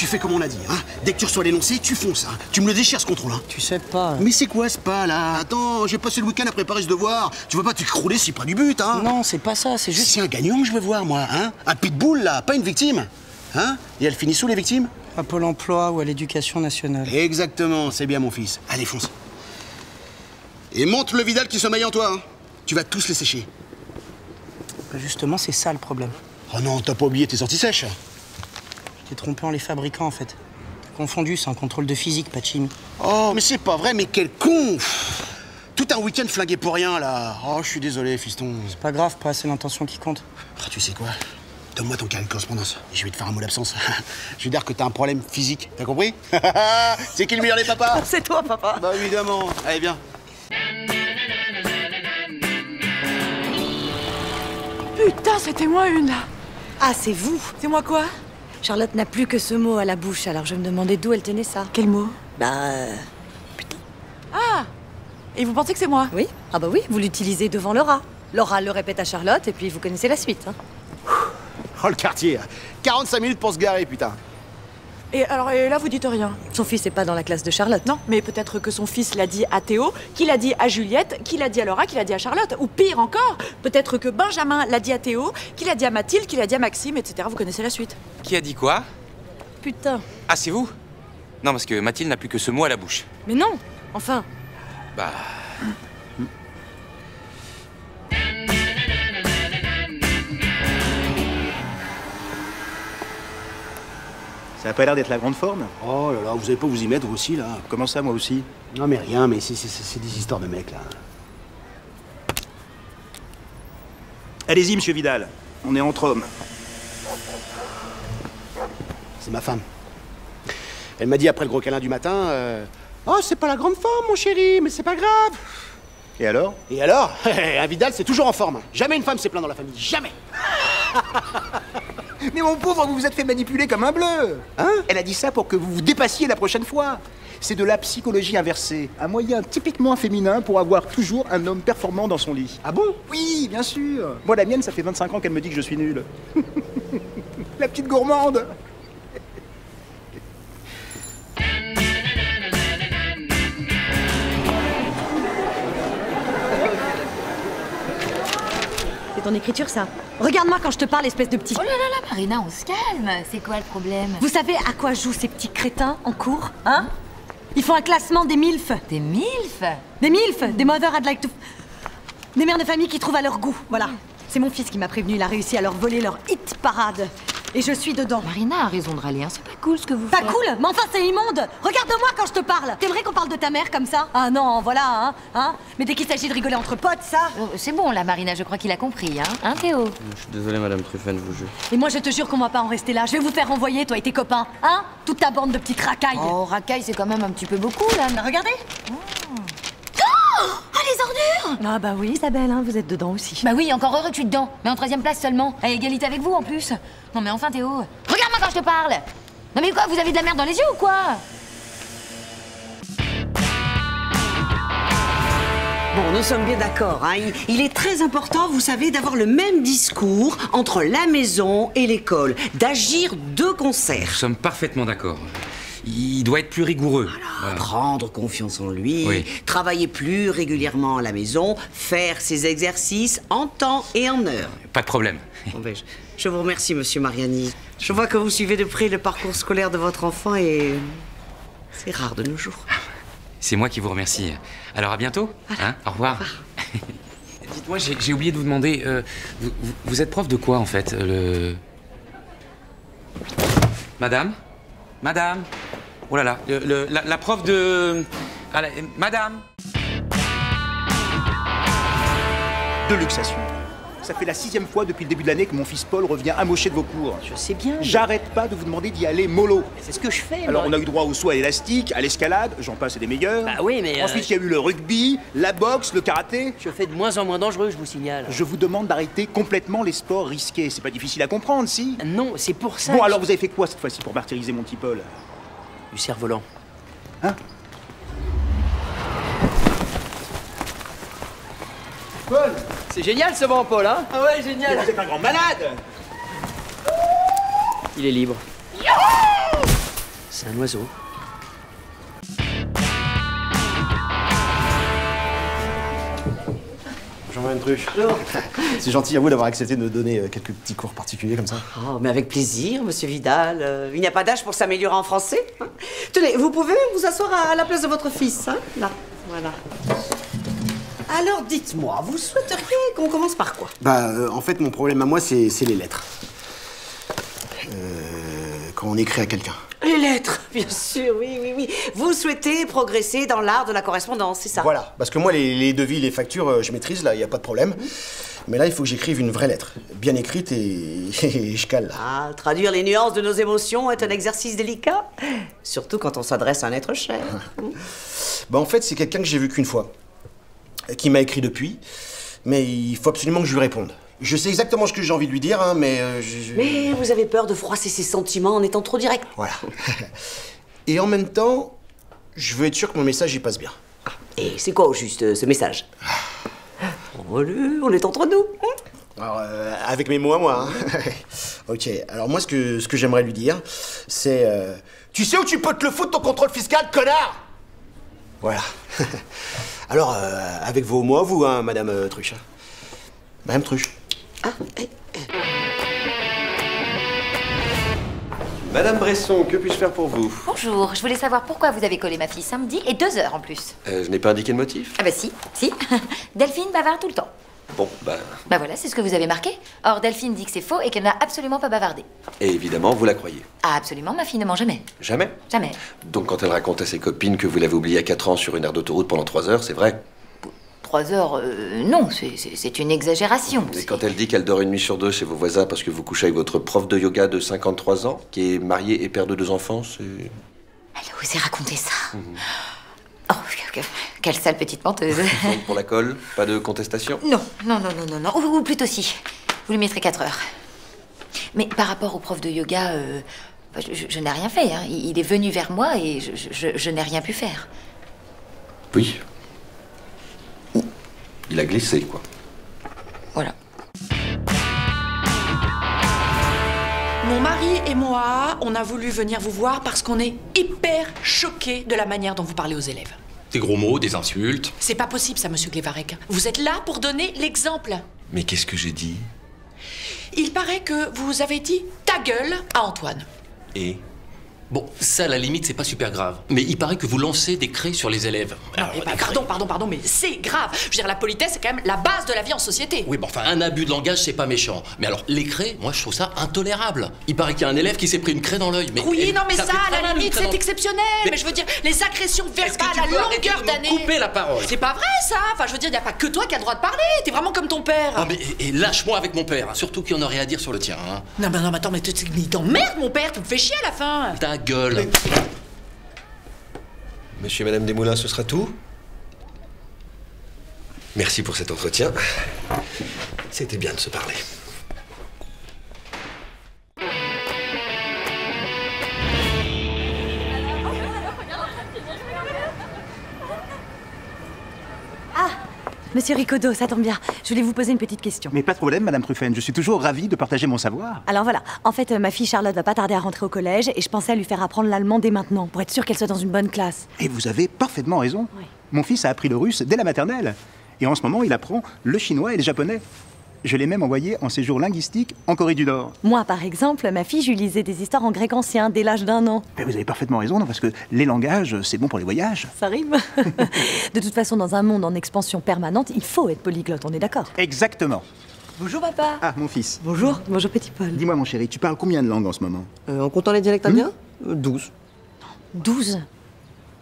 tu fais comme on a dit, hein. Dès que tu reçois l'énoncé, tu fonces, hein. Tu me le déchires, ce contrôle, hein. Tu sais pas. Mais c'est quoi ce pas, là? Attends, j'ai passé le week-end à préparer ce devoir. Tu veux pas t'écrouler si près du but, hein. Non, c'est pas ça, c'est juste... C'est un gagnant que je veux voir, moi, hein. Un pitbull, là, pas une victime. Hein? Et elle finit sous les victimes? À Pôle emploi ou à l'Éducation nationale. Exactement, c'est bien, mon fils. Allez, fonce. Et montre le Vidal qui sommeille en toi, hein. Tu vas tous les sécher. Bah justement, c'est ça, le problème. Oh non, t'as pas oublié tes sorties sèches. Je t'ai trompé en les fabriquant, en fait. T'as confondu, c'est un contrôle de physique, pas de chimie. Oh, mais c'est pas vrai, mais quel con! Tout un week-end flingué pour rien, là. Oh, je suis désolé, fiston. C'est pas grave, pas, c'est l'intention qui compte. Ah, tu sais quoi? Donne-moi ton carnet de correspondance, et je vais te faire un mot d'absence. Je vais dire que t'as un problème physique, t'as compris? C'est qui le meilleur des papas? C'est toi, papa. Bah évidemment. Allez, viens. Putain, c'était moi une, là. Ah, c'est vous? C'est moi quoi? Charlotte n'a plus que ce mot à la bouche, alors je me demandais d'où elle tenait ça. Quel mot? Bah... putain. Ah! Et vous pensez que c'est moi? Oui. Ah bah oui, vous l'utilisez devant Laura. Laura le répète à Charlotte, et puis vous connaissez la suite, hein. Oh, le quartier, 45 minutes pour se garer, putain. Et alors, et là, vous dites rien? Son fils n'est pas dans la classe de Charlotte. Non, mais peut-être que son fils l'a dit à Théo, qu'il l'a dit à Juliette, qu'il l'a dit à Laura, qu'il l'a dit à Charlotte. Ou pire encore, peut-être que Benjamin l'a dit à Théo, qu'il l'a dit à Mathilde, qu'il l'a dit à Maxime, etc. Vous connaissez la suite. Qui a dit quoi? Putain. Ah, c'est vous? Non, parce que Mathilde n'a plus que ce mot à la bouche. Mais non, enfin. Bah... Ça n'a pas l'air d'être la grande forme. Oh là là, vous n'allez pas vous y mettre, vous aussi, là. Comment ça, moi aussi? Non, mais rien, mais c'est des histoires de mecs, là. Allez-y, monsieur Vidal. On est entre hommes. C'est ma femme. Elle m'a dit après le gros câlin du matin, oh, c'est pas la grande forme, mon chéri, mais c'est pas grave. Et alors? Et alors? Un Vidal, c'est toujours en forme. Jamais une femme s'est plainte dans la famille. Jamais. Mais mon pauvre, vous vous êtes fait manipuler comme un bleu, hein? Elle a dit ça pour que vous vous dépassiez la prochaine fois. C'est de la psychologie inversée, un moyen typiquement féminin pour avoir toujours un homme performant dans son lit. Ah bon? Oui, bien sûr. Moi, la mienne, ça fait 25 ans qu'elle me dit que je suis nul. La petite gourmande. C'est ton écriture, ça? Regarde-moi quand je te parle, espèce de petit... Oh là là là, Marina, on se calme. C'est quoi le problème? Vous savez à quoi jouent ces petits crétins en cours, hein? Ils font un classement des MILF. Des MILF? Des MILF, des mother I'd like to... Des mères de famille qui trouvent à leur goût, voilà. C'est mon fils qui m'a prévenu, il a réussi à leur voler leur hit parade. Et je suis dedans. Marina a raison de râler, hein. C'est pas cool ce que vous faites. Pas cool? Mais enfin, c'est immonde. Regarde-moi quand je te parle. T'aimerais qu'on parle de ta mère comme ça? Ah non, voilà, hein, hein. Mais dès qu'il s'agit de rigoler entre potes, ça... Oh, c'est bon, là, Marina, je crois qu'il a compris, hein. Hein, Théo? Je suis désolée, madame Truffaine, je vous jure. Et moi, je te jure qu'on va pas en rester là. Je vais vous faire renvoyer, toi et tes copains, hein. Toute ta bande de petites racailles. Oh, racailles, c'est quand même un petit peu beaucoup, là. Regardez. Oh. Les ordures! Ah bah oui, Isabelle, hein, vous êtes dedans aussi. Bah oui, encore heureux que tu es dedans, mais en 3e place seulement, à égalité avec vous en plus. Non mais enfin Théo, regarde-moi quand je te parle! Non mais quoi, vous avez de la merde dans les yeux ou quoi? Bon, nous sommes bien d'accord, hein. Il est très important, vous savez, d'avoir le même discours entre la maison et l'école, d'agir de concert. Nous sommes parfaitement d'accord. Il doit être plus rigoureux. Voilà, prendre confiance en lui, oui. Travailler plus régulièrement à la maison, faire ses exercices en temps et en heure. Pas de problème. Bon, ben, je vous remercie, monsieur Mariani. Je vois que vous suivez de près le parcours scolaire de votre enfant et... c'est rare de nos jours. C'est moi qui vous remercie. Alors à bientôt. Voilà. Hein, au revoir. Dites-moi, j'ai oublié de vous demander, vous êtes prof de quoi en fait? Madame? Oh là là, la prof de... Ah là, madame. De luxation. Ça fait la 6e fois depuis le début de l'année que mon fils Paul revient amoché de vos cours. Je sais bien. Mais... j'arrête pas de vous demander d'y aller mollo. C'est ce que je fais. Alors, moi, on a eu droit au saut à l'élastique, à l'escalade, j'en passe et des meilleurs. Bah oui, mais... Ensuite, il y a eu le rugby, la boxe, le karaté. Je fais de moins en moins dangereux, je vous signale. Je vous demande d'arrêter complètement les sports risqués. C'est pas difficile à comprendre, si? Non, c'est pour ça. Bon, alors vous avez fait quoi cette fois-ci pour martyriser mon petit Paul? Du cerf-volant. Hein? Paul! C'est génial ce vent, Paul, hein? Ah ouais, génial! C'est un grand malade! Il est libre. Youhou! C'est un oiseau. Bonjour, Madame Truch. Bonjour. C'est gentil à vous d'avoir accepté de donner quelques petits cours particuliers comme ça. Oh, mais avec plaisir, Monsieur Vidal. Il n'y a pas d'âge pour s'améliorer en français. Tenez, vous pouvez vous asseoir à la place de votre fils. Hein? Là, voilà. Alors, dites-moi, vous souhaiteriez qu'on commence par quoi? En fait, mon problème à moi, c'est les lettres. Quand on écrit à quelqu'un. Les lettres, bien sûr, oui. Vous souhaitez progresser dans l'art de la correspondance, c'est ça? Voilà, parce que moi, les devis, les factures, je maîtrise, là, il n'y a pas de problème. Mais là, il faut que j'écrive une vraie lettre, bien écrite et je cale. Ah, traduire les nuances de nos émotions est un exercice délicat, surtout quand on s'adresse à un être cher. En fait, c'est quelqu'un que j'ai vu qu'une fois, qui m'a écrit depuis, mais il faut absolument que je lui réponde. Je sais exactement ce que j'ai envie de lui dire, hein, mais Mais vous avez peur de froisser ses sentiments en étant trop direct. Voilà. Et en même temps, je veux être sûr que mon message y passe bien. Ah, et c'est quoi au juste ce message? On est entre nous. Alors, avec mes mots à moi. Hein. Ok, alors moi, ce que j'aimerais lui dire, c'est... Tu sais où tu peux te le foutre ton contrôle fiscal, connard? Voilà. Alors, avec vos mots à vous, hein, Madame Truch. Madame Truch. Madame Bresson, que puis-je faire pour vous? Bonjour, je voulais savoir pourquoi vous avez collé ma fille samedi et 2 heures en plus. Je n'ai pas indiqué le motif. Ah bah si. Delphine bavarde tout le temps. Bon, Bah voilà, c'est ce que vous avez marqué. Or, Delphine dit que c'est faux et qu'elle n'a absolument pas bavardé. Et évidemment, vous la croyez. Ah, absolument, ma fille ne ment jamais. Jamais? Jamais. Donc quand elle raconte à ses copines que vous l'avez oubliée à 4 ans sur une aire d'autoroute pendant 3 heures, c'est vrai? 3 heures, non, c'est une exagération. Mais quand elle dit qu'elle dort une nuit sur 2 chez vos voisins parce que vous couchez avec votre prof de yoga de 53 ans, qui est marié et père de 2 enfants, c'est... Elle a osé raconter ça. Oh, quelle sale petite menteuse. Donc pour la colle, pas de contestation? Non. Ou plutôt si. Vous lui mettrez 4 heures. Mais par rapport au prof de yoga, je n'ai rien fait. Hein. Il est venu vers moi et je n'ai rien pu faire. Oui. Il a glissé, quoi. Voilà. Mon mari et moi, on a voulu venir vous voir parce qu'on est hyper choqués de la manière dont vous parlez aux élèves. Des gros mots, des insultes. C'est pas possible, ça, monsieur Glévarec. Vous êtes là pour donner l'exemple. Mais qu'est-ce que j'ai dit? Il paraît que vous avez dit « ta gueule » à Antoine. Et? Bon, ça, à la limite, c'est pas super grave. Mais il paraît que vous lancez des craies sur les élèves. Non, alors, pardon, mais c'est grave. Je veux dire, la politesse, c'est quand même la base de la vie en société. Oui, bon, enfin, un abus de langage, c'est pas méchant. Mais alors, les craies, moi, je trouve ça intolérable. Il paraît qu'il y a un élève qui s'est pris une craie dans l'œil. Oui, non, mais ça à la limite, c'est exceptionnel. Mais je veux dire, les agressions verbales à longueur d'année. Couper la parole. C'est pas vrai, ça. Enfin, je veux dire, il n'y a pas que toi qui as le droit de parler. T'es vraiment comme ton père. Ah, mais lâche-moi avec mon père. Surtout qu'il y en aurait à dire sur le tien. Non, mais attends, mais t'emmerdes, mon père. Tu me fais chier à la fin. Gueule. Monsieur et Madame Desmoulins, ce sera tout. Merci pour cet entretien. C'était bien de se parler. Monsieur Ricodo, ça tombe bien. Je voulais vous poser une petite question. Mais pas de problème, Madame Truffaine. Je suis toujours ravie de partager mon savoir. Alors voilà. En fait, ma fille Charlotte va pas tarder à rentrer au collège et je pensais à lui faire apprendre l'allemand dès maintenant pour être sûre qu'elle soit dans une bonne classe. Et vous avez parfaitement raison. Oui. Mon fils a appris le russe dès la maternelle. Et en ce moment, il apprend le chinois et le japonais. Je l'ai même envoyé en séjour linguistique en Corée du Nord. Moi, par exemple, ma fille, je lui lisais des histoires en grec ancien dès l'âge d'1 an. Mais vous avez parfaitement raison, non, parce que les langages, c'est bon pour les voyages. Ça rime. De toute façon, dans un monde en expansion permanente, il faut être polyglotte, on est d'accord? Exactement. Bonjour, papa. Ah, mon fils. Bonjour. Bonjour, petit Paul. Dis-moi, mon chéri, tu parles combien de langues en ce moment? En comptant les dialectes indiens? 12. 12?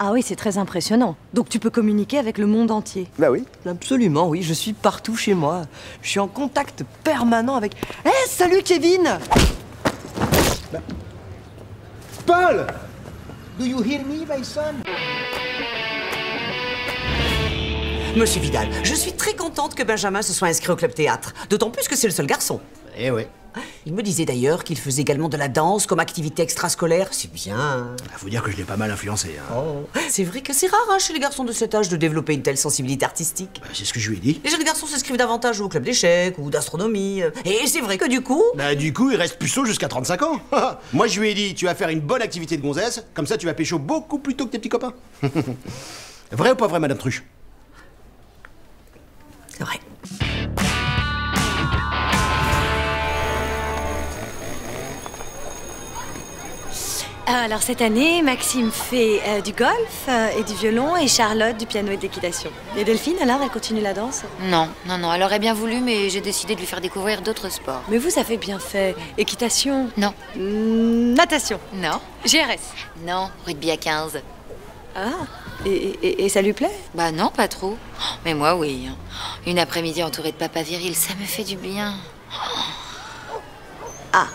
Ah oui, c'est très impressionnant. Donc tu peux communiquer avec le monde entier. Bah oui. Absolument, oui. Je suis partout chez moi. Je suis en contact permanent avec... Eh, salut Kevin! Paul! Do you hear me, my son? Monsieur Vidal, je suis très contente que Benjamin se soit inscrit au club théâtre. D'autant plus que c'est le seul garçon. Eh oui. Il me disait d'ailleurs qu'il faisait également de la danse comme activité extrascolaire. C'est bien. Il faut dire que je l'ai pas mal influencé. Hein. Oh. C'est vrai que c'est rare hein, chez les garçons de cet âge de développer une telle sensibilité artistique. Bah, c'est ce que je lui ai dit. Les jeunes garçons s'inscrivent davantage au club d'échecs ou d'astronomie. Et c'est vrai que du coup... Bah du coup, il reste puceau jusqu'à 35 ans. Moi je lui ai dit, tu vas faire une bonne activité de gonzesse, comme ça tu vas pécho beaucoup plus tôt que tes petits copains. Vrai ou pas vrai, Madame Truch? C'est vrai. Alors cette année, Maxime fait du golf et du violon et Charlotte du piano et de l'équitation. Et Delphine, alors, elle continue la danse? Non, non, non, elle aurait bien voulu, mais j'ai décidé de lui faire découvrir d'autres sports. Mais vous avez bien fait. Équitation? Non. Natation? Non. GRS? Non. Rugby à 15. Ah, et ça lui plaît? Bah non, pas trop. Mais moi, oui. Une après-midi entourée de papa viril, ça me fait du bien. Ah.